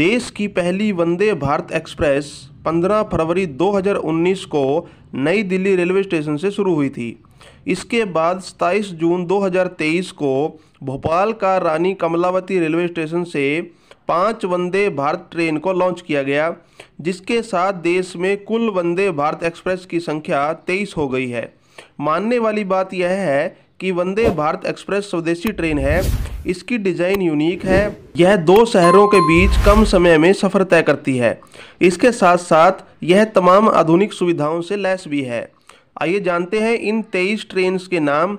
देश की पहली वंदे भारत एक्सप्रेस 15 फरवरी 2019 को नई दिल्ली रेलवे स्टेशन से शुरू हुई थी। इसके बाद 27 जून 2023 को भोपाल का रानी कमलावती रेलवे स्टेशन से 5 वंदे भारत ट्रेन को लॉन्च किया गया, जिसके साथ देश में कुल वंदे भारत एक्सप्रेस की संख्या 23 हो गई है। मानने वाली बात यह है कि वंदे भारत एक्सप्रेस स्वदेशी ट्रेन है। इसकी डिज़ाइन यूनिक है, यह दो शहरों के बीच कम समय में सफ़र तय करती है। इसके साथ साथ यह तमाम आधुनिक सुविधाओं से लैस भी है। आइए जानते हैं इन 23 ट्रेन के नाम।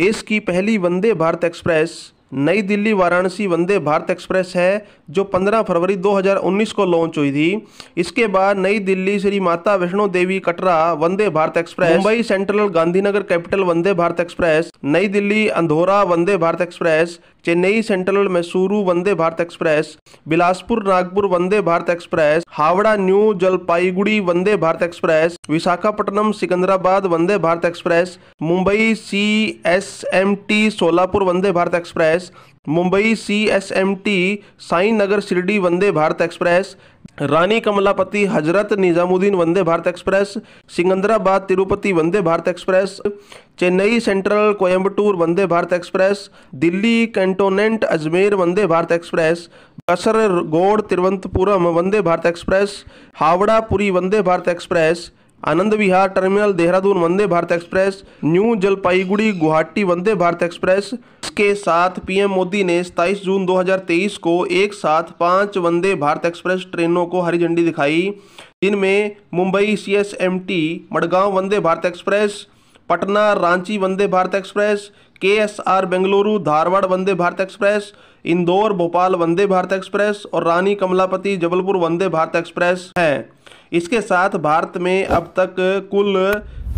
देश की पहली वंदे भारत एक्सप्रेस नई दिल्ली वाराणसी वंदे भारत एक्सप्रेस है, जो 15 फरवरी 2019 को लॉन्च हुई थी। इसके बाद नई Delhi Shri Mata Vaishno Devi Katra Vande Bharat express, Mumbai central Gandhinagar capital Vande Bharat express, New Delhi Andhora Vande Bharat express, Chennai central Mysuru Vande Bharat express, Bilaspur Nagpur Vande Bharat express, Howrah new Jalpaiguri Vande Bharat express, Visakhapatnam Secunderabad Vande Bharat express, Mumbai CSMT Solapur Vande Bharat express, Mumbai CSMT Sai Nagar Shirdi Vande Bharat express, Rani Kamlapati Hazrat Nizamuddin Vande Bharat express, Secunderabad Tirupati Vande Bharat express, Chennai central Coimbatore Vande Bharat express, Delhi cantonment Ajmer Vande Bharat express, Kasaragod Thiruvananthapuram Vande Bharat express, Howrah Puri Vande Bharat express, Anand Vihar terminal Dehradun Vande Bharat express, new Jalpaiguri Guwahati Vande Bharat express. इसके साथ पीएम मोदी ने 27 जून 2023 को एक साथ 5 वंदे भारत एक्सप्रेस ट्रेनों को हरी झंडी दिखाई, जिनमें Mumbai CSMT, Madgaon Vande Bharat express, Patna Ranchi Vande Bharat express, KSR Bengaluru Dharwad Vande Bharat express, Indore Bhopal Vande Bharat express और रानी कमलापति जबलपुर वंदे भारत एक्सप्रेस हैं। इसके साथ भारत में अब तक कुल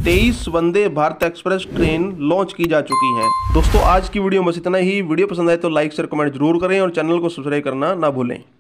23 Vande Bharat express train launch की जा चुकी हैं। दोस्तों, आज की वीडियो में बस इतना ही। वीडियो पसंद आए तो लाइक शेयर कमेंट जरूर करें और चैनल को सब्सक्राइब करना ना भूलें।